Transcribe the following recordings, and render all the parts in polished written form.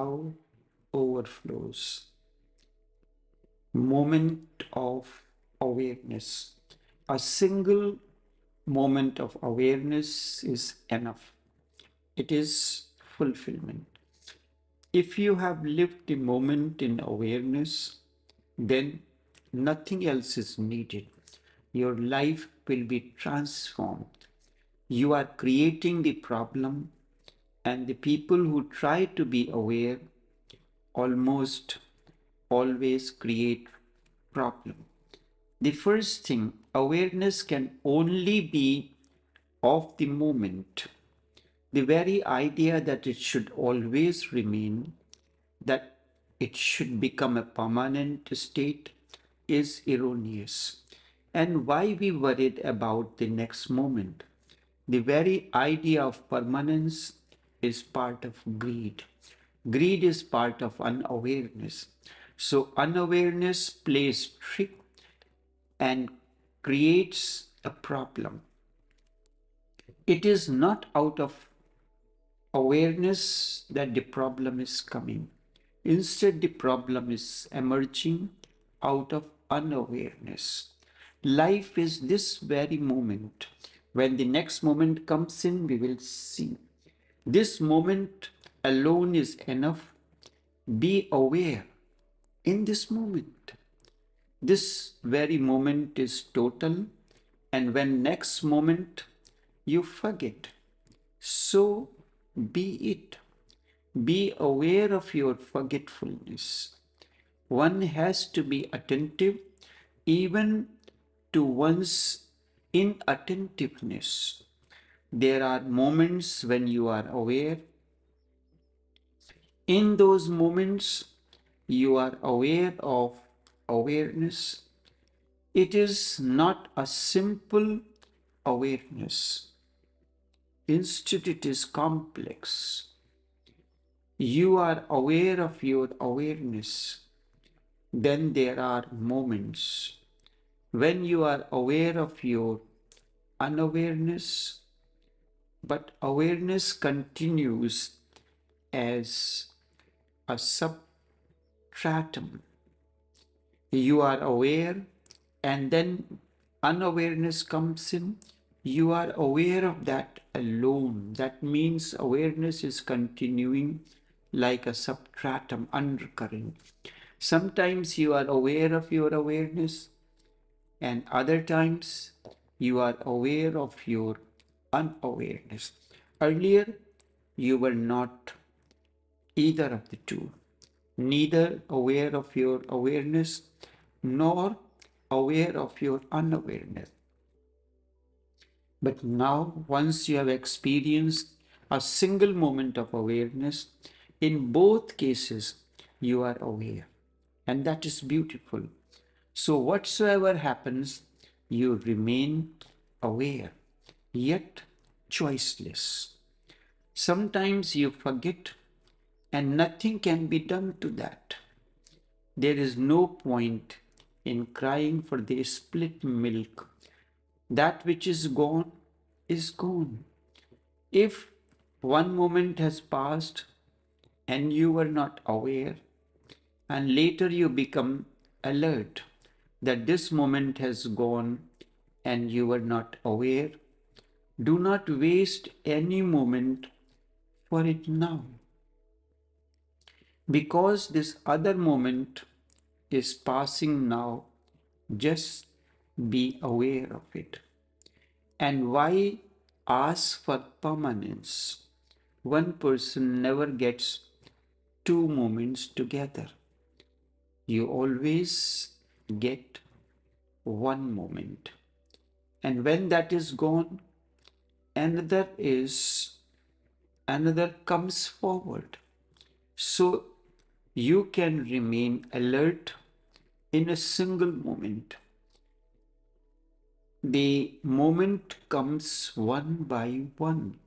Tao overflows. Moment of awareness. A single moment of awareness is enough. It is fulfillment. If you have lived the moment in awareness, then nothing else is needed. Your life will be transformed. You are creating the problem, and the people who try to be aware almost always create problem. The first thing, awareness can only be of the moment. The very idea that it should always remain, that it should become a permanent state, is erroneous. And why we worried about the next moment? The very idea of permanence is part of greed. Greed is part of unawareness. So unawareness plays trick and creates a problem. It is not out of awareness that the problem is coming. Instead, the problem is emerging out of unawareness. Life is this very moment. When the next moment comes in, we will see. This moment alone is enough. Be aware in this moment. This very moment is total, and when next moment you forget. So be it. Be aware of your forgetfulness. One has to be attentive even to one's inattentiveness. There are moments when you are aware. In those moments, you are aware of awareness. It is not a simple awareness. Instead, it is complex. You are aware of your awareness. Then there are moments when you are aware of your unawareness. But awareness continues as a substratum. You are aware, and then unawareness comes in. You are aware of that alone. That means awareness is continuing like a substratum, undercurrent. Sometimes you are aware of your awareness, and other times you are aware of your unawareness. Earlier, you were not either of the two, neither aware of your awareness nor aware of your unawareness. But now, once you have experienced a single moment of awareness, in both cases, you are aware, and that is beautiful. So whatsoever happens, you remain aware, yet choiceless. Sometimes you forget, and nothing can be done to that. There is no point in crying for the spilt milk. That which is gone is gone. If one moment has passed and you were not aware, and later you become alert that this moment has gone and you were not aware, do not waste any moment for it now, because this other moment is passing now. Just be aware of it. And why ask for permanence? One person never gets two moments together. You always get one moment. And when that is gone, another comes forward. So you can remain alert in a single moment. The moment comes one by one,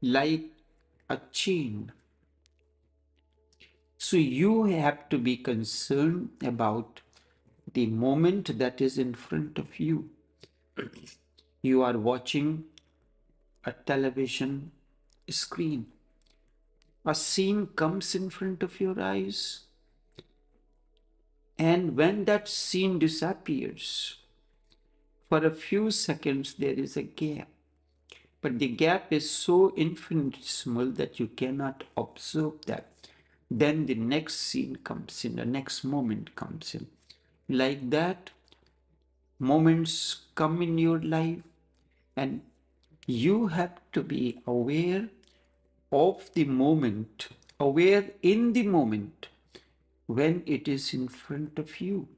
like a chain. So you have to be concerned about the moment that is in front of you. You are watching a television screen. a scene comes in front of your eyes, and when that scene disappears, for a few seconds there is a gap. But the gap is so infinitesimal that you cannot observe that. Then the next scene comes in, the next moment comes in. Like that, moments come in your life, and you have to be aware of the moment, aware in the moment when it is in front of you.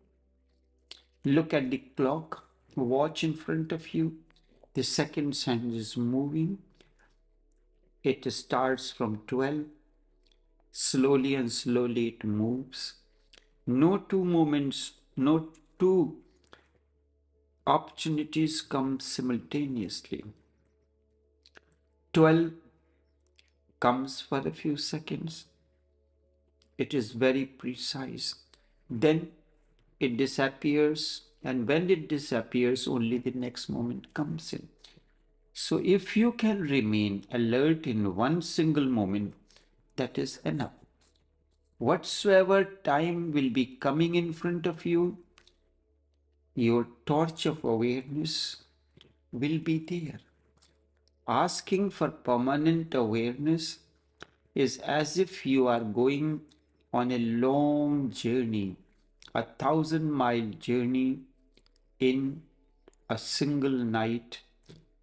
Look at the clock, watch in front of you. The second hand is moving. It starts from 12. Slowly and slowly it moves. No two moments, no two opportunities come simultaneously. 12 comes for a few seconds. It is very precise. Then it disappears. And when it disappears, only the next moment comes in. So if you can remain alert in one single moment, that is enough. Whatsoever time will be coming in front of you, your torch of awareness will be there. Asking for permanent awareness is as if you are going on a long journey, 1,000-mile journey, in a single night,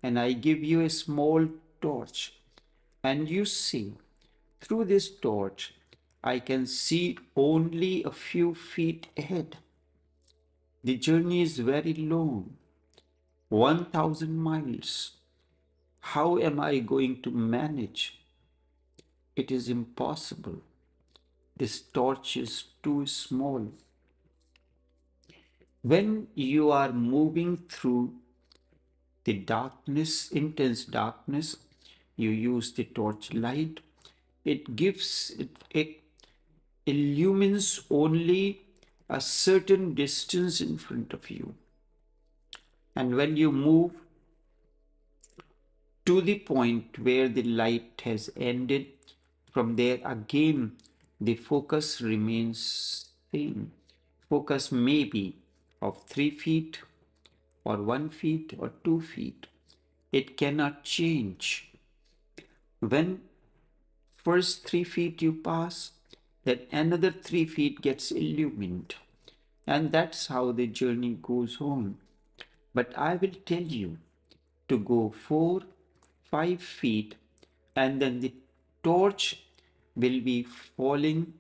and I give you a small torch, and you see through this torch I can see only a few feet ahead. The journey is very long, 1,000 miles. How am I going to manage? It is impossible. This torch is too small. When you are moving through the darkness, intense darkness, you use the torchlight. It gives, it illumines only a certain distance in front of you. And when you move to the point where the light has ended, from there again, the focus remains same. Focus may be of 3 feet or 1 feet or 2 feet. It cannot change. When first 3 feet you pass, then another 3 feet gets illumined. And that's how the journey goes on. But I will tell you to go 4, 5 feet, and then the torch will be falling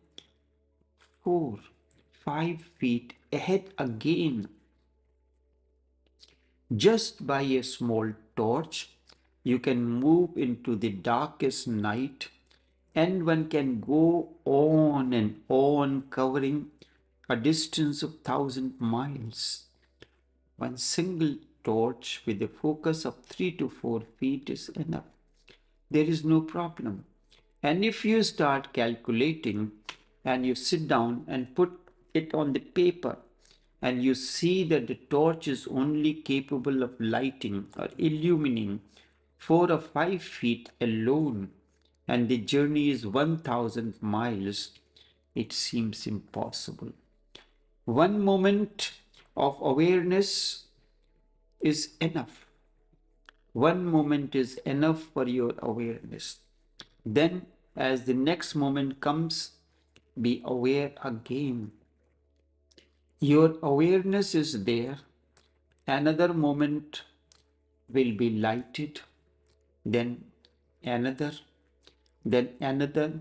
4, 5 feet ahead again. Just by a small torch, you can move into the darkest night, and one can go on and on, covering a distance of 1,000 miles. One single torch with a focus of 3 to 4 feet is enough. There is no problem. And if you start calculating and you sit down and put it on the paper, and you see that the torch is only capable of lighting or illumining 4 or 5 feet alone, and the journey is 1,000 miles, it seems impossible. One moment of awareness is enough. One moment is enough for your awareness. Then, as the next moment comes, be aware again. Your awareness is there. Another moment will be lighted, then another, then another,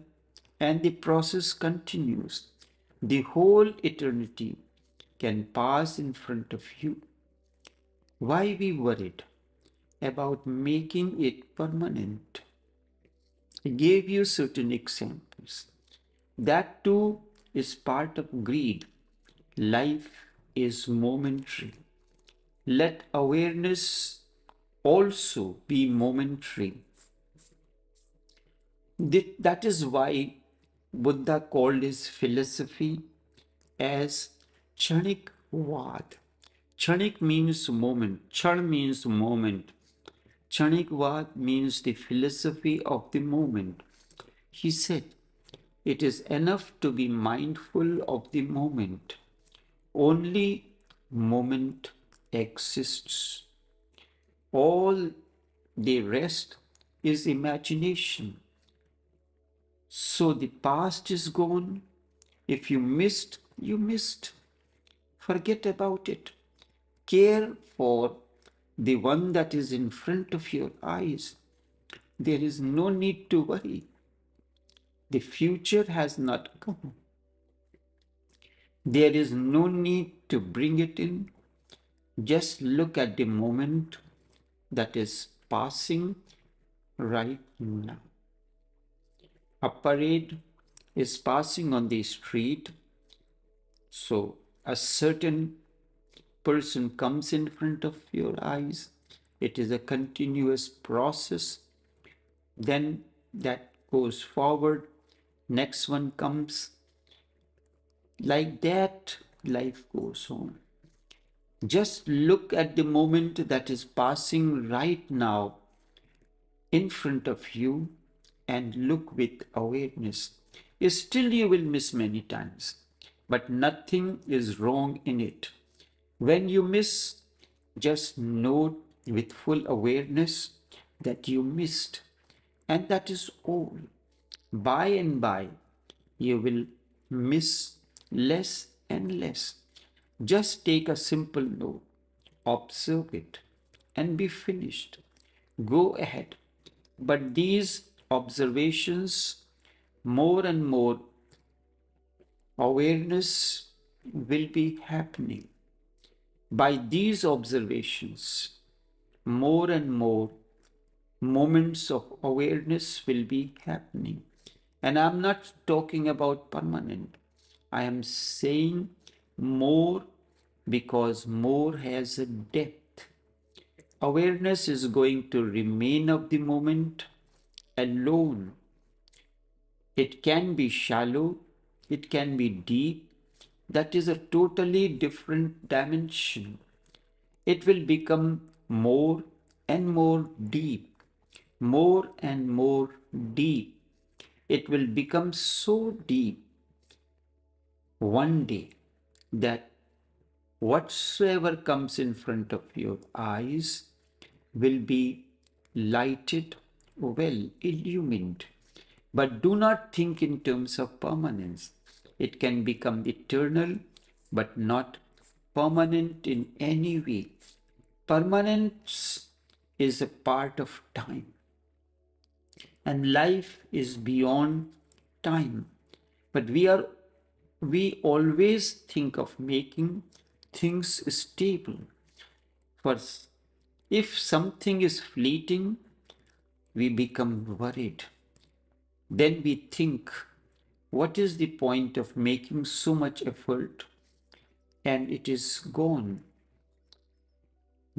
and the process continues. The whole eternity can pass in front of you. Why be worried about making it permanent? I gave you certain examples. That too is part of greed. Life is momentary. Let awareness also be momentary. That is why Buddha called his philosophy as Chanik Vad. Chanik means moment. Chan means moment. Chanik Vad means the philosophy of the moment. He said, It is enough to be mindful of the moment. Only moment exists. All the rest is imagination. So the past is gone. If you missed, you missed. Forget about it. Care for the one that is in front of your eyes. There is no need to worry. The future has not come. There is no need to bring it in. Just look at the moment that is passing right now. A parade is passing on the street. So a certain person comes in front of your eyes. It is a continuous process. Then that goes forward. Next one comes. Like that, life goes on. Just look at the moment that is passing right now in front of you and look with awareness. Still you will miss many times, but nothing is wrong in it. When you miss, just know with full awareness that you missed, and that is all. By and by, you will miss less and less. Just take a simple note, observe it, and be finished. Go ahead. But these observations, more and more awareness will be happening. By these observations, more and more moments of awareness will be happening. And I'm not talking about permanent. I am saying more because more has a depth. Awareness is going to remain of the moment alone. It can be shallow, it can be deep. That is a totally different dimension. It will become more and more deep, more and more deep. It will become so deep one day that whatsoever comes in front of your eyes will be lighted well, illumined. But do not think in terms of permanence. It can become eternal, but not permanent in any way. Permanence is a part of time, and life is beyond time. But we always think of making things stable. First, if something is fleeting, we become worried. Then we think, what is the point of making so much effort? And it is gone.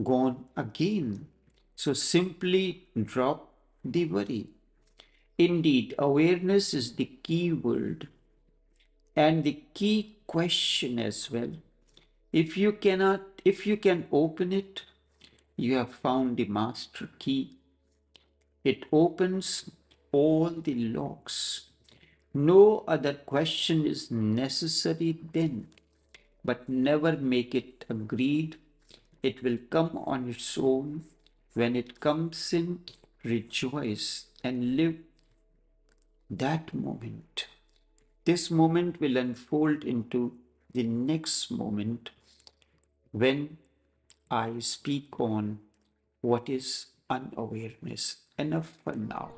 Gone again. So simply drop the worry. Indeed, awareness is the key word. And the key question as well. If you can open it, you have found the master key. It opens all the locks. No other question is necessary then, but never make it agreed. It will come on its own. When it comes in, rejoice and live that moment. This moment will unfold into the next moment when I speak on what is unawareness. Enough for now.